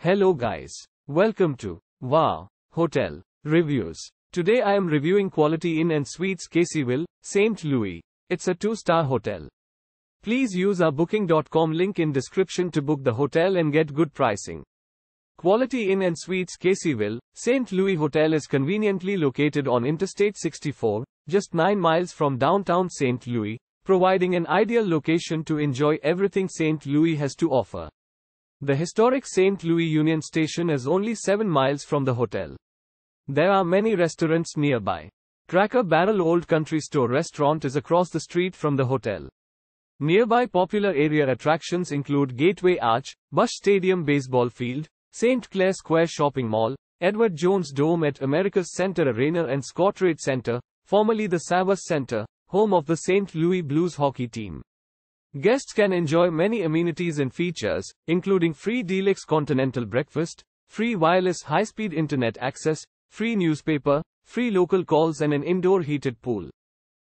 Hello guys. Welcome to Wow Hotel Reviews. Today I am reviewing Quality Inn and Suites Caseyville, St. Louis. It's a 2-star hotel. Please use our booking.com link in description to book the hotel and get good pricing. Quality Inn and Suites Caseyville, St. Louis Hotel is conveniently located on Interstate 64, just 9 miles from downtown St. Louis, providing an ideal location to enjoy everything St. Louis has to offer. The historic St. Louis Union Station is only 7 miles from the hotel. There are many restaurants nearby. Cracker Barrel Old Country Store restaurant is across the street from the hotel. Nearby popular area attractions include Gateway Arch, Busch Stadium baseball field, St. Clair Square shopping mall, Edward Jones Dome at America's Center Arena and Scottrade Center, formerly the Savvis Center, home of the St. Louis Blues hockey team. Guests can enjoy many amenities and features, including free deluxe continental breakfast, free wireless high-speed internet access, free newspaper, free local calls and an indoor heated pool.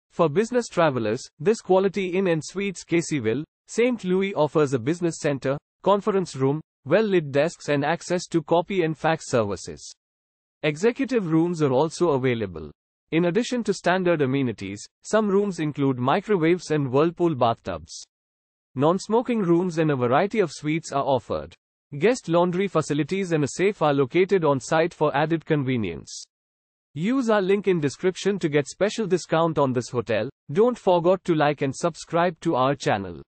For business travelers, this Quality Inn and Suites Caseyville, St. Louis offers a business center, conference room, well-lit desks and access to copy and fax services. Executive rooms are also available. In addition to standard amenities, some rooms include microwaves and whirlpool bathtubs. Non-smoking rooms and a variety of suites are offered. Guest laundry facilities and a safe are located on site for added convenience. Use our link in description to get special discount on this hotel. Don't forget to like and subscribe to our channel.